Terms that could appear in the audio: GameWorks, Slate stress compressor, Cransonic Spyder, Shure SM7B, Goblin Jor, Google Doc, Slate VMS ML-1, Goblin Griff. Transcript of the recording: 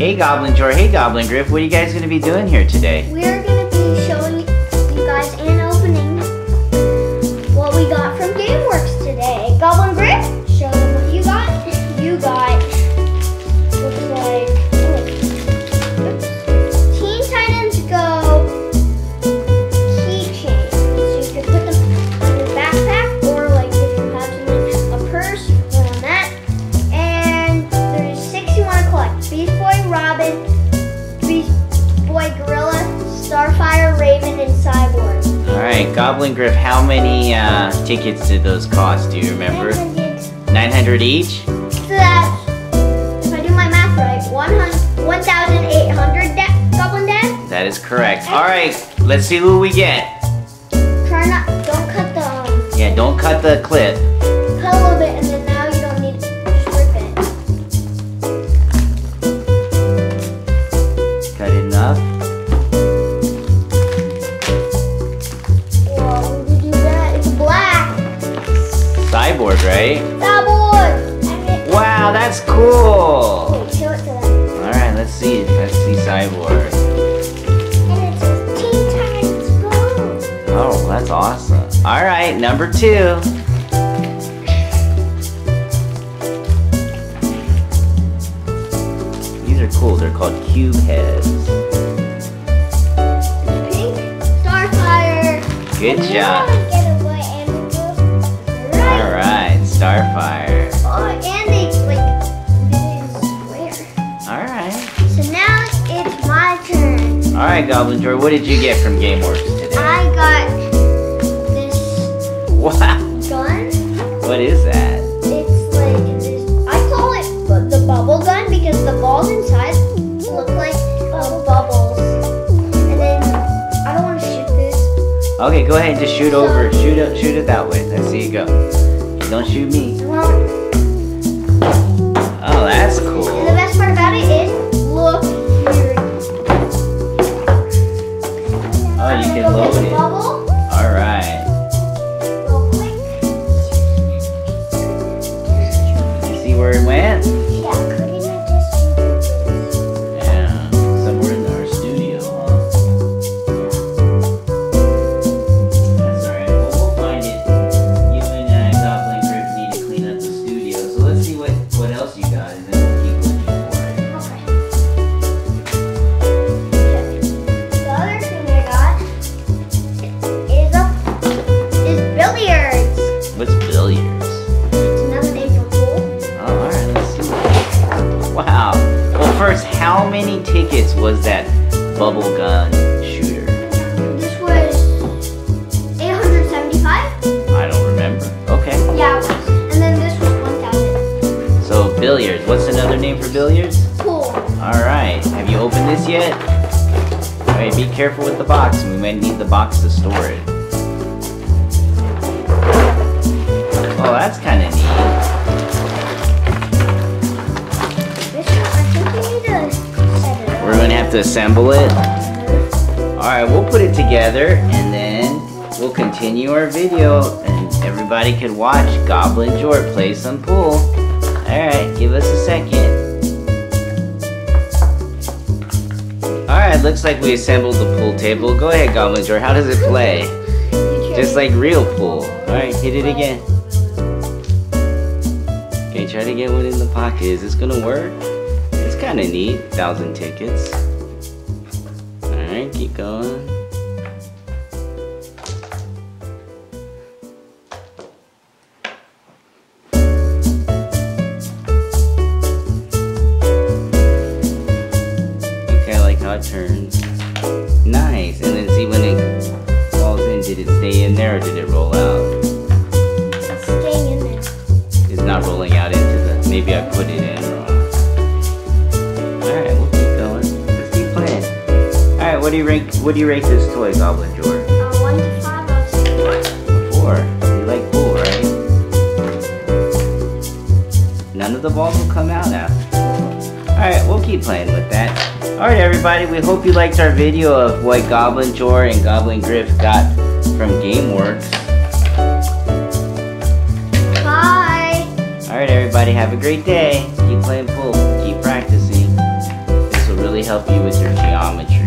Hey Goblin Jor, hey Goblin Griff, what are you guys going to be doing here today? We're going to be showing you guys and opening what we got from GameWorks today. Goblin Griff, show them what you got. You got looks like Teen Titans Go keychains. So you can put them on your backpack or like if you have a purse, put on that. And there's 6 you want to collect. Beast Boy Robin, Beast Boy Gorilla, Starfire, Raven, and Cyborg. Alright, Goblin Griff, how many tickets did those cost? Do you remember? 900. 900 each? So that's, if I do my math right, 1,800 Goblin Dad? That is correct. Alright, let's see who we get. Try not, don't cut the... yeah, don't cut the clip. Cut a little bit and then now you don't need to strip it. Cut it enough. Cyborg, right? Cyborg! Wow, that's cool! Wait, show it to them. Alright, let's see. Let's see Cyborg. And it says Teen Titans Go! Oh, that's awesome. Alright, number 2. These are cool. They're called cube heads. Pink Starfire! Good job! Starfire. Oh, and they like square. All right. So now it's my turn. All right, Goblin Jor, what did you get from GameWorks today? I got this. What? Gun. What is that? It's like this. I call it the bubble gun because the balls inside look like bubbles. And then I don't want to shoot this. Okay, go ahead and just shoot over. Shoot it that way. Let's see you go. Don't shoot me. Well, oh, that's cool. And the best part about it is, look here. Oh, you can load it. All right. Real quick. You see where it went? Yeah. Couldn't I just? Yeah. Somewhere in our studio, huh? That's all right. Well, we'll find it. What else you got, and then we'll keep looking for it. Okay. The other thing I got is billiards. What's billiards? It's another name for pool. Oh, all right, let's see. Wow. Well, first, how many tickets was that bubble gun shooter? This was 875. I don't remember. Okay. Yeah. Billiards. What's another name for billiards? Pool. Alright. Have you opened this yet? Alright, be careful with the box. We might need the box to store it. Oh, that's kind of neat. We're going to have to assemble it. Alright, we'll put it together and then we'll continue our video and everybody can watch Goblin Jor play some pool. Alright, give us a second. Alright, looks like we assembled the pool table. Go ahead, Goblin Jor, how does it play? Just like real pool. Alright, hit it again. Okay, try to get one in the pocket. Is this gonna work? It's kinda neat. 1,000 tickets. Alright, keep going. Turns. Nice. And then see when it falls in, did it stay in there or did it roll out? It's staying in there. It's not rolling out into the... maybe I put it in wrong. Alright, we'll keep going. Let's keep playing. Alright, what do you rate this toy, Goblin Jor? 1 to 5 out of 4. 4. You like pool, right? None of the balls will come out after. Alright, we'll keep playing with that. Alright everybody, we hope you liked our video of what Goblin Jor and Goblin Griff got from GameWorks. Bye! Alright everybody, have a great day. Keep playing pool. Keep practicing. help you with your geometry.